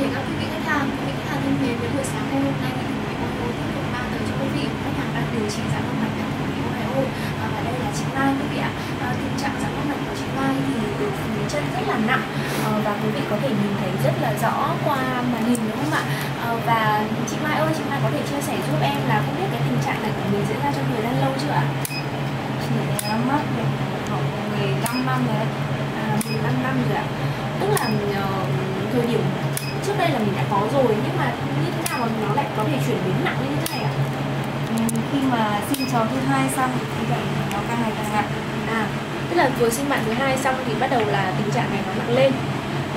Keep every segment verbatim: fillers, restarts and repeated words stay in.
thể các quý vị khách hàng, quý vị khách hàng thân mến, với buổi sáng ngày hôm nay thì Thẩm Mỹ ô hio tiếp tục mang tới cho quý vị khách hàng đang điều trị giãn mạch tại Thẩm Mỹ ô hio, và đây là chị Mai quý vị ạ. À, tình trạng giãn mạch của chị Mai thì từ phía chân rất là nặng, à, và quý vị có thể nhìn thấy rất là rõ qua màn hình đúng không ạ? À, và chị Mai ơi, chị Mai có thể chia sẻ giúp em là không biết cái tình trạng này của mình diễn ra trong thời gian lâu chưa ạ? Chị đã mất được khoảng mười lăm năm rồi, à, mười lăm năm rồi ạ. Tức là uh, thời điểm trước đây là mình đã có rồi, nhưng mà như thế nào mà nó lại có thể chuyển biến nặng như thế này ạ? Ừ, khi mà sinh cháu thứ hai xong thì vậy nó càng ngày càng nặng. À, tức là vừa sinh bạn thứ hai xong thì bắt đầu là tình trạng này nó nặng lên.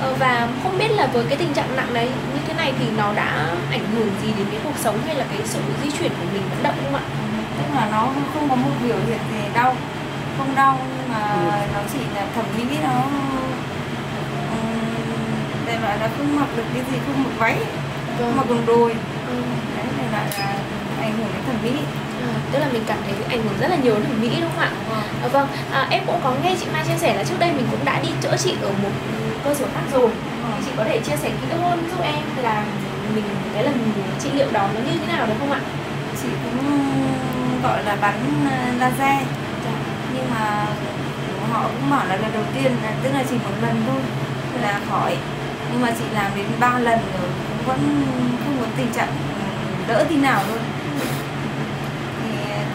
Ờ, và không biết là với cái tình trạng nặng này như thế này thì nó đã ảnh hưởng gì đến cái cuộc sống hay là cái sự di chuyển của mình vẫn động không ạ? Ừ, tức là nó không có một biểu hiện về đau, không đau, nhưng mà ừ. nó chỉ là thẩm mỹ nó đây là nó không mặc được cái gì, không mặc váy, không mặc quần đùi, ừ. đấy này là, là ảnh hưởng đến thẩm mỹ. À, tức là mình cảm thấy ảnh hưởng rất là nhiều thẩm mỹ đúng không ạ? Ừ. À, vâng, à, em cũng có nghe chị Mai chia sẻ là trước đây mình cũng đã đi chữa trị ở một cơ sở khác rồi. Ừ. Chị có thể chia sẻ kỹ hơn giúp em là mình cái lần trị liệu đó nó như thế nào đúng không ạ? Chị cũng gọi là bắn laser, nhưng mà họ cũng bảo là lần đầu tiên là tức là chỉ một lần thôi là khỏi. Nhưng mà chị làm đến ba lần rồi cũng vẫn không có tình trạng đỡ tí nào luôn. Thì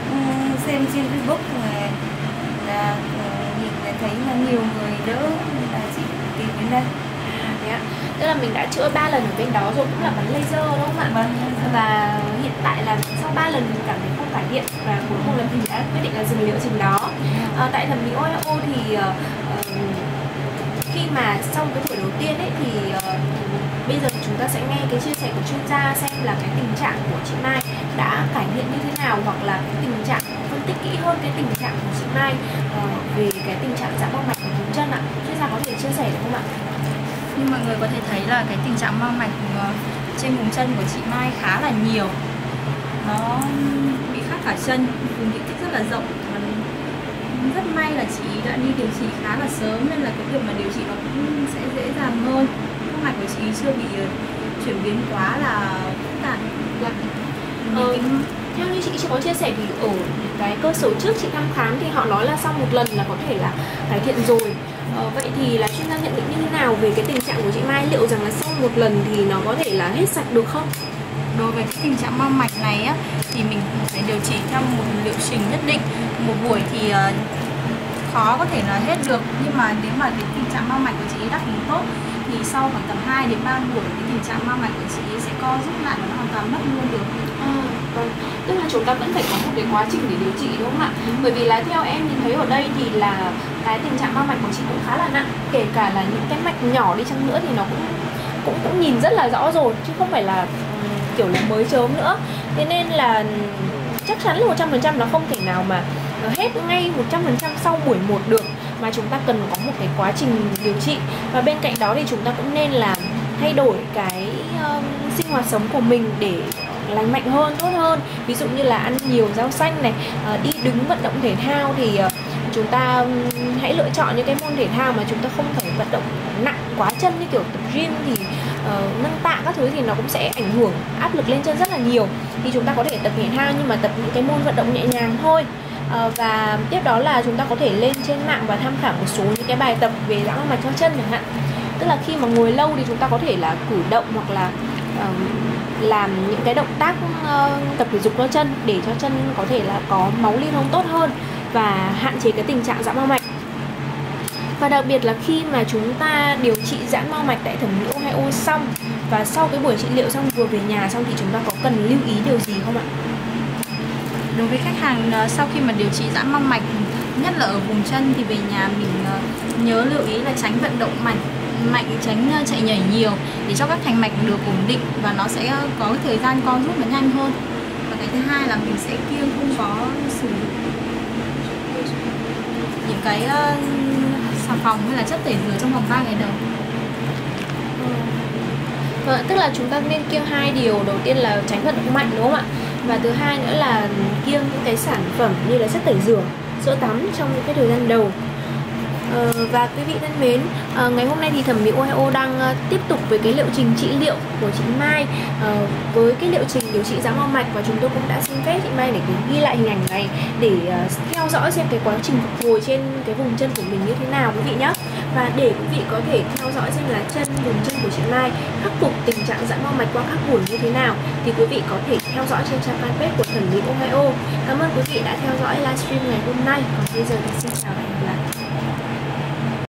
cũng xem trên Facebook này là nhìn thấy là nhiều người đỡ nên là chị tìm đến đây. À, thế ạ. Tức là mình đã chữa ba lần ở bên đó rồi, cũng là bắn laser đúng không ạ? Vâng. Và hiện tại là sau ba lần mình cảm thấy không cải thiện và cuối cùng là mình đã quyết định là dừng liệu trình đó. À, tại Thẩm Mỹ ô hio thì uh, khi mà sau cái buổi đầu tiên ấy thì uh, bây giờ chúng ta sẽ nghe cái chia sẻ của chuyên gia xem là cái tình trạng của chị Mai đã cải thiện như thế nào, hoặc là cái tình trạng phân tích kỹ hơn cái tình trạng của chị Mai uh, về cái tình trạng giãn mạch của vùng chân ạ. Chuyên gia có thể chia sẻ được không ạ? Như mọi người có thể thấy là cái tình trạng mau mạch trên vùng chân của chị Mai khá là nhiều, nó bị khắc cả chân, vùng diện tích rất là rộng. Rất may là chị đã đi điều trị khá là sớm nên là cái việc mà điều trị nó cũng sẽ dễ dàng hơn. Các mạch của chị chưa bị chuyển biến quá là phức tạp. Ờ, theo như chị có chia sẻ thì ở cái cơ sở trước chị thăm khám thì họ nói là sau một lần là có thể là cải thiện rồi. Ờ, vậy thì là chuyên gia nhận định như thế nào về cái tình trạng của chị Mai, liệu rằng là sau một lần thì nó có thể là hết sạch được không? Đối với cái tình trạng mau mạch này á, thì mình phải điều trị theo một liệu trình nhất định. Một buổi thì khó có thể là hết được, nhưng mà nếu mà cái tình trạng mau mạch của chị đáp ứng tốt thì sau khoảng tầm hai đến ba buổi cái tình trạng mau mạch của chị sẽ co rút lại và nó hoàn toàn mất luôn được. À, vâng. Tức là chúng ta vẫn phải có một cái quá trình để điều trị đúng không ạ? Ừ. Bởi vì là theo em nhìn thấy ở đây thì là cái tình trạng mau mạch của chị cũng khá là nặng, kể cả là những cái mạch nhỏ đi chăng nữa thì nó cũng cũng cũng nhìn rất là rõ rồi chứ không phải là kiểu là mới chớm nữa. Thế nên là chắc chắn là một trăm phần trăm nó không thể nào mà hết ngay một trăm phần trăm sau buổi một được, mà chúng ta cần có một cái quá trình điều trị. Và bên cạnh đó thì chúng ta cũng nên là thay đổi cái uh, sinh hoạt sống của mình để lành mạnh hơn, tốt hơn. Ví dụ như là ăn nhiều rau xanh này, uh, đi đứng vận động thể thao thì uh, chúng ta hãy lựa chọn những cái môn thể thao mà chúng ta không phải vận động nặng quá chân như kiểu tập gym thì Uh, nâng tạ các thứ thì nó cũng sẽ ảnh hưởng áp lực lên chân rất là nhiều. Thì chúng ta có thể tập thể thao nhưng mà tập những cái môn vận động nhẹ nhàng thôi. uh, Và tiếp đó là chúng ta có thể lên trên mạng và tham khảo một số những cái bài tập về giãn mạch cho chân chẳng hạn. Tức là khi mà ngồi lâu thì chúng ta có thể là cử động hoặc là uh, làm những cái động tác uh, tập thể dục cho chân để cho chân có thể là có máu lưu thông tốt hơn và hạn chế cái tình trạng giãn mau mạch. Và đặc biệt là khi mà chúng ta điều trị giãn mau mạch tại Thẩm Mỹ ô hio xong và sau cái buổi trị liệu xong vừa về nhà xong thì chúng ta có cần lưu ý điều gì không ạ? Đối với khách hàng sau khi mà điều trị giãn mau mạch, nhất là ở vùng chân, thì về nhà mình nhớ lưu ý là tránh vận động mạnh, mạnh tránh chạy nhảy nhiều để cho các thành mạch được ổn định và nó sẽ có thời gian co rút nó nhanh hơn. Và cái thứ hai là mình sẽ kiêng không có sử dụng những cái xà phòng hay là chất tẩy rửa trong vòng ba ngày đầu. Vâng, tức là chúng ta nên kiêng hai điều, đầu tiên là tránh vận động mạnh đúng không ạ? Và thứ hai nữa là kiêng những cái sản phẩm như là chất tẩy rửa, sữa tắm trong những cái thời gian đầu. Và quý vị thân mến, ngày hôm nay thì Thẩm Mỹ ô hio đang tiếp tục với cái liệu trình trị liệu của chị Mai. Với cái liệu trình điều trị giãn mau mạch, và chúng tôi cũng đã xin phép chị Mai để ghi lại hình ảnh này để theo dõi xem cái quá trình phục hồi trên cái vùng chân của mình như thế nào quý vị nhé. Và để quý vị có thể theo dõi xem là chân vùng chân của chị Mai khắc phục tình trạng giãn mau mạch qua các buổi như thế nào thì quý vị có thể theo dõi trên trang fanpage của Thẩm Mỹ ô hio. Cảm ơn quý vị đã theo dõi livestream ngày hôm nay. Còn bây giờ thì xin chào và hẹn gặp lại.